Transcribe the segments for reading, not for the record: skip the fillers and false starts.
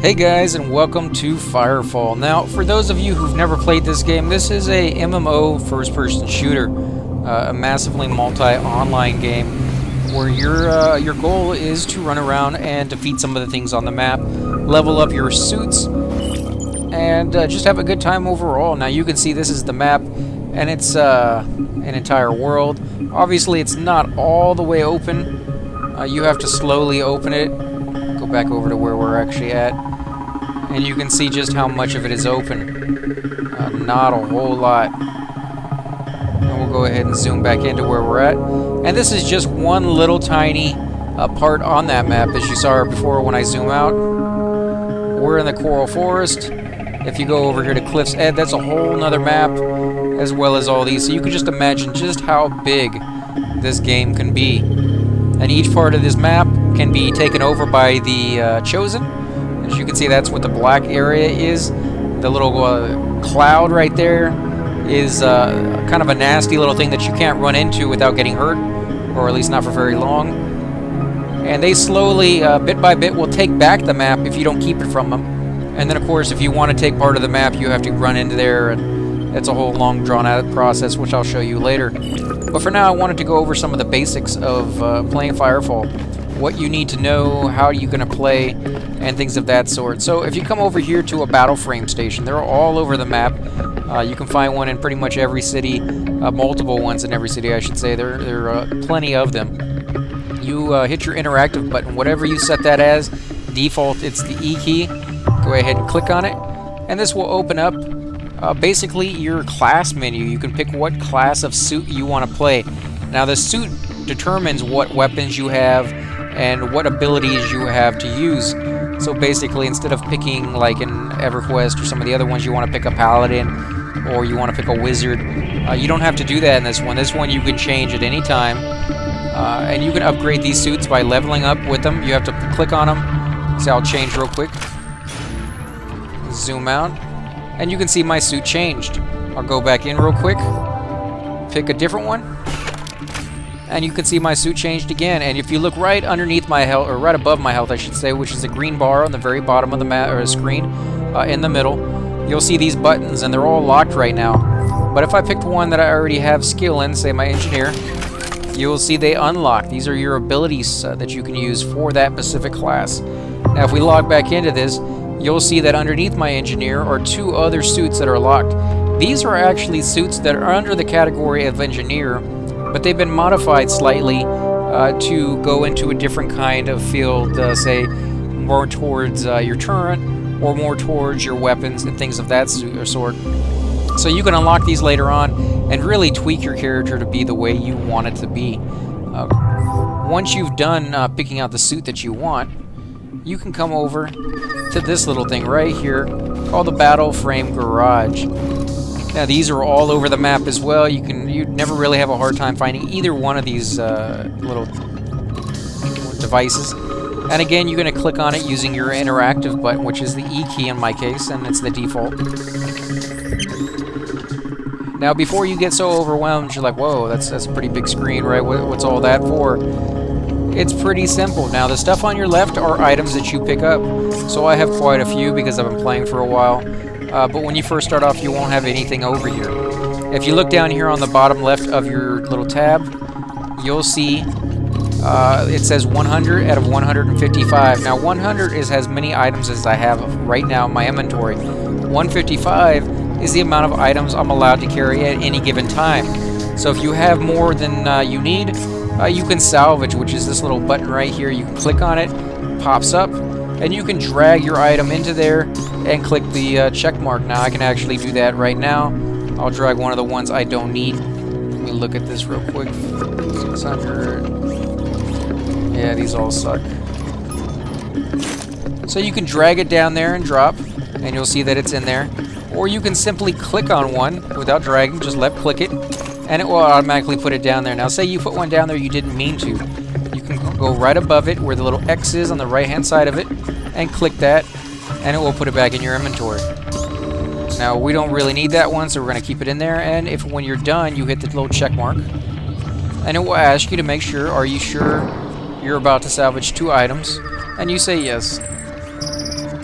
Hey guys, and welcome to Firefall. Now, for those of you who've never played this game, this is a MMO first-person shooter, a massively multi-online game where your goal is to run around and defeat some of the things on the map, level up your suits, and just have a good time overall. Now, you can see this is the map, and it's an entire world. Obviously, it's not all the way open. You have to slowly open it. Go back over to where we're actually at, and you can see just how much of it is open. Not a whole lot. And we'll go ahead and zoom back into where we're at. And this is just one little tiny part on that map, as you saw before when I zoom out. We're in the Coral Forest. If you go over here to Cliff's Edge, that's a whole nother map, as well as all these. So you can just imagine just how big this game can be. And each part of this map can be taken over by the Chosen. As you can see, that's what the black area is. The little cloud right there is kind of a nasty little thing that you can't run into without getting hurt, or at least not for very long. And they slowly, bit by bit, will take back the map if you don't keep it from them. And then, of course, if you want to take part of the map, you have to run into there, and it's a whole long, drawn-out process, which I'll show you later. But for now, I wanted to go over some of the basics of playing Firefall. What you need to know, how you're going to play, and things of that sort. So if you come over here to a Battle Frame station, they're all over the map. You can find one in pretty much every city, multiple ones in every city, I should say. There are plenty of them. You hit your interactive button, whatever you set that as. Default, it's the E key. Go ahead and click on it, and this will open up basically your class menu. You can pick what class of suit you want to play. Now the suit determines what weapons you have and what abilities you have to use. So basically, instead of picking like in EverQuest or some of the other ones, you want to pick a Paladin or you want to pick a Wizard. You don't have to do that in this one. This one you can change at any time. And you can upgrade these suits by leveling up with them. You have to click on them. So I'll change real quick. Zoom out. And you can see my suit changed. I'll go back in real quick. Pick a different one. And you can see my suit changed again. And if you look right underneath my health, or right above my health, I should say, which is a green bar on the very bottom of the screen, in the middle, you'll see these buttons, and they're all locked right now. But if I picked one that I already have skill in, say my engineer, you'll see they unlock. These are your abilities that you can use for that specific class. Now, if we log back into this, you'll see that underneath my engineer are two other suits that are locked. These are actually suits that are under the category of engineer, but they've been modified slightly to go into a different kind of field, say more towards your turret or more towards your weapons and things of that sort. So you can unlock these later on and really tweak your character to be the way you want it to be. Once you've done picking out the suit that you want, you can come over to this little thing right here called the Battle Frame Garage. Now these are all over the map as well. You'd never really have a hard time finding either one of these little devices. And again, you're going to click on it using your interactive button, which is the E key in my case, and it's the default. Now before you get so overwhelmed, you're like, whoa, that's a pretty big screen, right? What's all that for? It's pretty simple. Now the stuff on your left are items that you pick up. So I have quite a few because I've been playing for a while. But when you first start off, you won't have anything over here. If you look down here on the bottom left of your little tab, you'll see it says 100 out of 155. Now 100 is as many items as I have right now in my inventory. 155 is the amount of items I'm allowed to carry at any given time. So if you have more than you need, you can salvage, which is this little button right here. You can click on it, pops up, and you can drag your item into there and click the check mark. Now I can actually do that right now. I'll drag one of the ones I don't need. Let me look at this real quick. 600. Yeah, these all suck. So you can drag it down there and drop, and you'll see that it's in there. Or you can simply click on one without dragging, just left click it, and it will automatically put it down there. Now say you put one down there you didn't mean to. Go right above it where the little X is on the right hand side of it and click that, and it will put it back in your inventory. Now we don't really need that one, so we're going to keep it in there, and if when you're done you hit the little check mark, and it will ask you to make sure, are you sure you're about to salvage two items, and you say yes.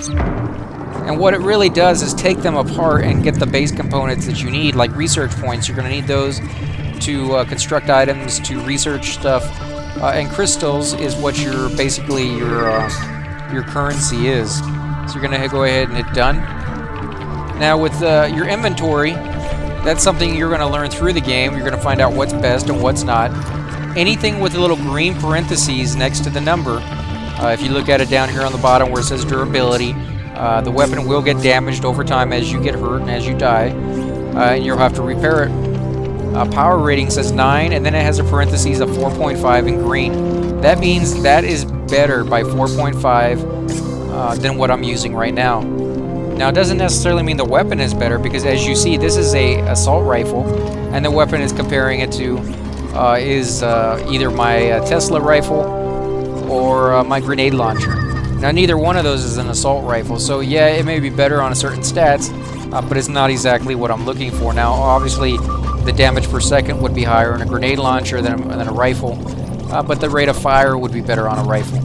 And what it really does is take them apart and get the base components that you need, like research points. You're going to need those to construct items, to research stuff. And crystals is what your, basically, your currency is. So you're going to go ahead and hit done. Now with your inventory, that's something you're going to learn through the game. You're going to find out what's best and what's not. Anything with a little green parentheses next to the number, if you look at it down here on the bottom where it says durability, the weapon will get damaged over time as you get hurt and as you die, and you'll have to repair it. Power rating says 9, and then it has a parentheses of 4.5 in green. That means that is better by 4.5 than what I'm using right now. Now, it doesn't necessarily mean the weapon is better, because as you see, this is a assault rifle, and the weapon is comparing it to either my Tesla rifle or my grenade launcher. Now, neither one of those is an assault rifle, so yeah, it may be better on a certain stats, but it's not exactly what I'm looking for. Now, obviously, the damage per second would be higher on a grenade launcher than a rifle, but the rate of fire would be better on a rifle.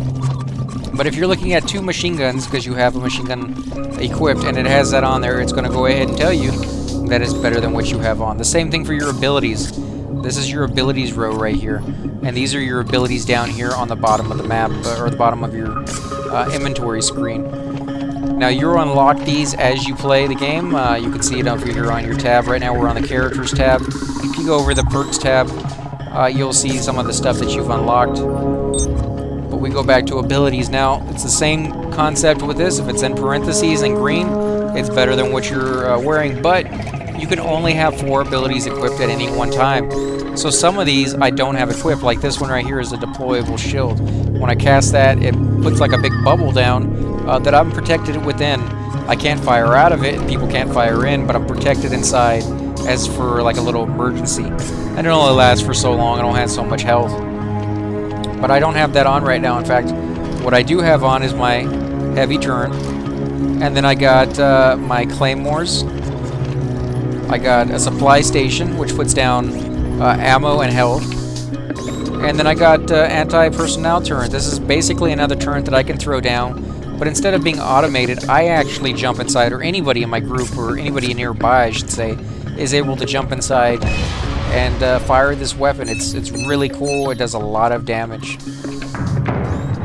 But if you're looking at two machine guns, because you have a machine gun equipped and it has that on there, it's going to go ahead and tell you that it's better than what you have on. The same thing for your abilities. This is your abilities row right here, and these are your abilities down here on the bottom of the map, or the bottom of your inventory screen. Now, you'll unlock these as you play the game. You can see it over here on your tab. Right now, we're on the characters tab. If you go over the perks tab, you'll see some of the stuff that you've unlocked. But we go back to abilities now. It's the same concept with this. If it's in parentheses in green, it's better than what you're wearing, but you can only have 4 abilities equipped at any one time. So some of these I don't have equipped, like this one right here is a deployable shield. When I cast that, it puts like a big bubble down that I'm protected within. I can't fire out of it, and people can't fire in, but I'm protected inside as for like a little emergency. And it only lasts for so long, I don't have so much health. But I don't have that on right now. In fact, what I do have on is my heavy turret. And then I got my claymores. I got a supply station, which puts down ammo and health. And then I got anti-personnel turret. This is basically another turret that I can throw down, but instead of being automated, I actually jump inside, or anybody in my group, or anybody nearby, I should say, is able to jump inside and fire this weapon. It's really cool. It does a lot of damage.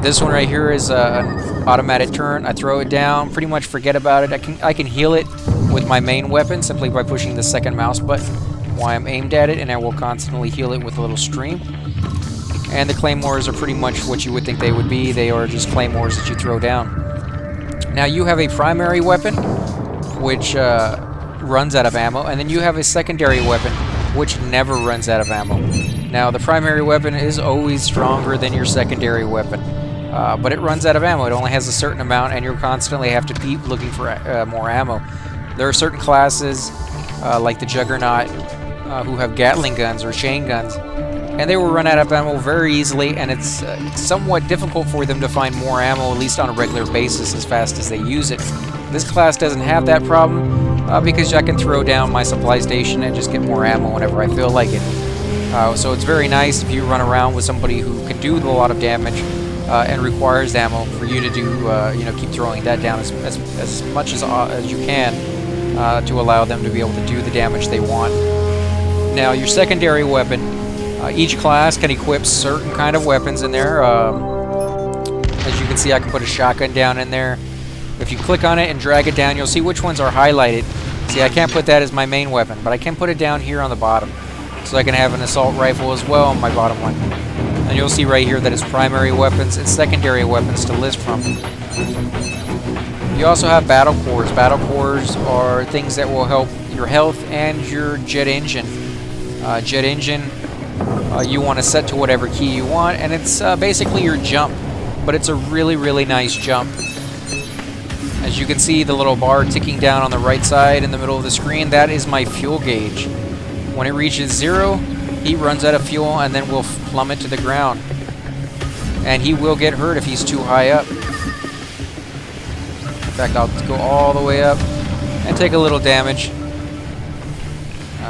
This one right here is an automatic turret. I throw it down, pretty much forget about it. I can heal it with my main weapon simply by pushing the second mouse button while I'm aimed at it, and I will constantly heal it with a little stream. And the claymores are pretty much what you would think they would be. They are just claymores that you throw down. Now you have a primary weapon, which runs out of ammo, and then you have a secondary weapon, which never runs out of ammo. Now the primary weapon is always stronger than your secondary weapon. But it runs out of ammo. It only has a certain amount, and you constantly have to keep looking for more ammo. There are certain classes, like the Juggernaut, who have Gatling guns or chain guns, and they will run out of ammo very easily, and it's somewhat difficult for them to find more ammo, at least on a regular basis, as fast as they use it. This class doesn't have that problem, because I can throw down my supply station and just get more ammo whenever I feel like it. So it's very nice if you run around with somebody who can do a lot of damage, and requires ammo for you to do, you know, keep throwing that down as much as you can to allow them to be able to do the damage they want. Now, your secondary weapon, each class can equip certain kind of weapons in there. As you can see, I can put a shotgun down in there. If you click on it and drag it down, you'll see which ones are highlighted. See, I can't put that as my main weapon, but I can put it down here on the bottom, so I can have an assault rifle as well on my bottom one. And you'll see right here that it's primary weapons and secondary weapons to list from. You also have battle cores. Battle cores are things that will help your health and your jet engine. You want to set to whatever key you want, and it's basically your jump, but it's a really, really nice jump. As you can see, the little bar ticking down on the right side in the middle of the screen, that is my fuel gauge. When it reaches 0, he runs out of fuel and then will plummet to the ground. And he will get hurt if he's too high up. In fact, I'll go all the way up and take a little damage.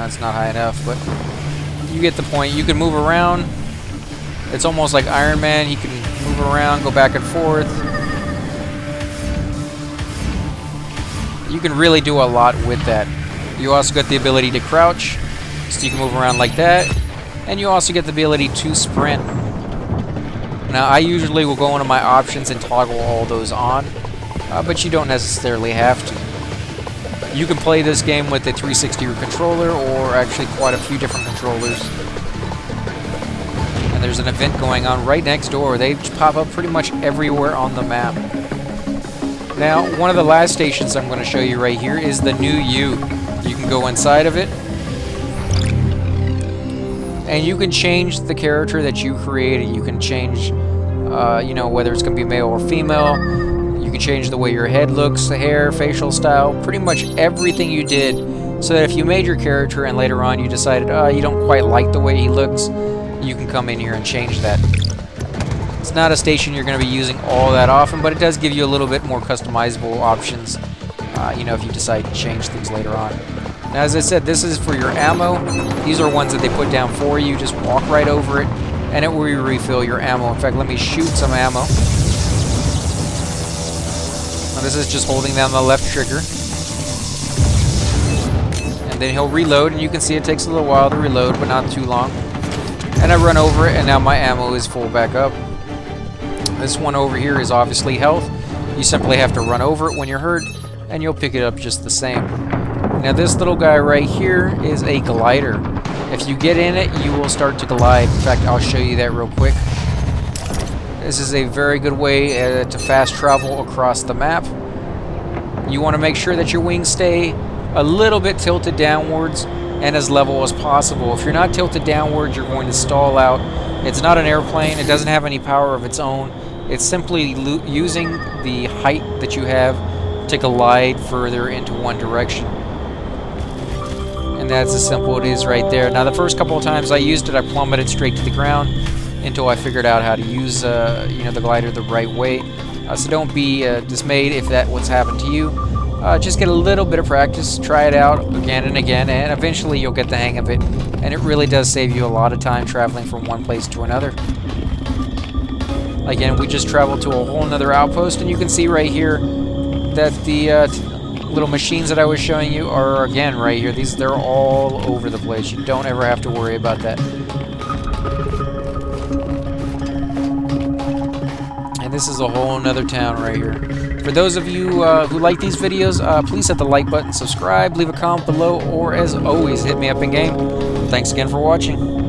It's not high enough, but you get the point. You can move around. It's almost like Iron Man. He can move around, go back and forth. You can really do a lot with that. You also got the ability to crouch, so you can move around like that. And you also get the ability to sprint. Now, I usually will go into my options and toggle all those on, but you don't necessarily have to. You can play this game with a 360 controller, or actually quite a few different controllers. And there's an event going on right next door. They pop up pretty much everywhere on the map. Now, one of the last stations I'm going to show you right here is the new U. You can go inside of it, and you can change the character that you created. You can change, you know, whether it's going to be male or female. You can change the way your head looks, the hair, facial style, pretty much everything you did. So that if you made your character and later on you decided, oh, you don't quite like the way he looks, you can come in here and change that. It's not a station you're going to be using all that often, but it does give you a little bit more customizable options, you know, if you decide to change things later on. Now, as I said, this is for your ammo. These are ones that they put down for you. Just walk right over it, and it will refill your ammo. In fact, let me shoot some ammo. Now, this is just holding down the left trigger. And then he'll reload, and you can see it takes a little while to reload, but not too long. And I run over it, and now my ammo is full back up. This one over here is obviously health. You simply have to run over it when you're hurt, and you'll pick it up just the same. Now this little guy right here is a glider. If you get in it, you will start to glide. In fact, I'll show you that real quick. This is a very good way to fast travel across the map. You want to make sure that your wings stay a little bit tilted downwards and as level as possible. If you're not tilted downwards, you're going to stall out. It's not an airplane. It doesn't have any power of its own. It's simply using the height that you have to glide further into one direction. And that's as simple it is right there. Now the first couple of times I used it, I plummeted straight to the ground until I figured out how to use you know, the glider the right way. So don't be dismayed if that's what's happened to you. Just get a little bit of practice, try it out again and again, and eventually you'll get the hang of it. And it really does save you a lot of time traveling from one place to another. Again, we just traveled to a whole nother outpost, and you can see right here that the little machines that I was showing you are again right here. These, they're all over the place. You don't ever have to worry about that. And this is a whole nother town right here. For those of you who like these videos, please hit the like button, subscribe, leave a comment below, or as always, hit me up in game. Thanks again for watching.